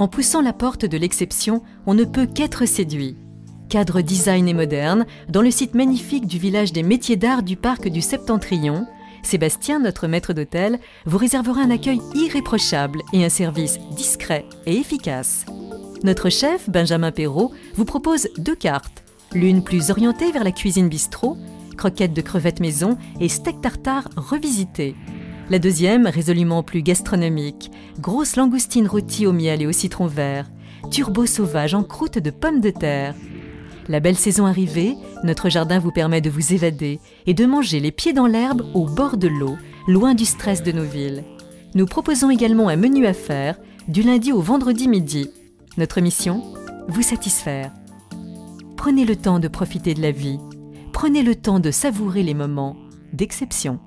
En poussant la porte de l'exception, on ne peut qu'être séduit. Cadre design et moderne, dans le site magnifique du village des métiers d'art du parc du Septentrion, Sébastien, notre maître d'hôtel, vous réservera un accueil irréprochable et un service discret et efficace. Notre chef, Benjamin Perrault, vous propose deux cartes, l'une plus orientée vers la cuisine bistrot, croquettes de crevettes maison et steak tartare revisité. La deuxième, résolument plus gastronomique, grosse langoustine rôtie au miel et au citron vert, turbo sauvage en croûte de pommes de terre. La belle saison arrivée, notre jardin vous permet de vous évader et de manger les pieds dans l'herbe au bord de l'eau, loin du stress de nos villes. Nous proposons également un menu à faire du lundi au vendredi midi. Notre mission, vous satisfaire. Prenez le temps de profiter de la vie. Prenez le temps de savourer les moments d'exception.